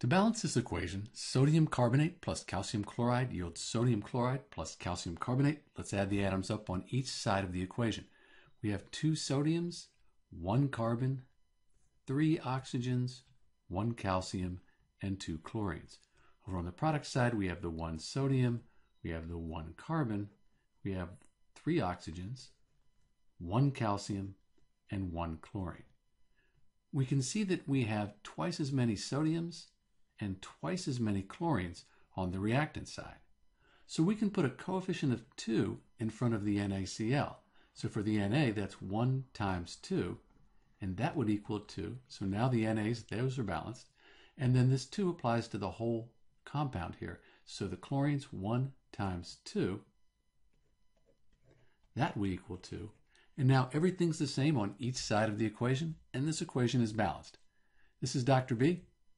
To balance this equation, sodium carbonate plus calcium chloride yields sodium chloride plus calcium carbonate. Let's add the atoms up on each side of the equation. We have 2 sodiums, 1 carbon, 3 oxygens, 1 calcium, and 2 chlorines. Over on the product side, we have the 1 sodium, we have the 1 carbon, we have 3 oxygens, 1 calcium, and 1 chlorine. We can see that we have twice as many sodiums and twice as many chlorines on the reactant side. So we can put a coefficient of 2 in front of the NaCl. So for the Na, that's 1 times 2, and that would equal 2. So now the Na's, those are balanced. And then this 2 applies to the whole compound here. So the chlorines, 1 times 2, that would equal 2. And now everything's the same on each side of the equation, and this equation is balanced. This is Dr. B,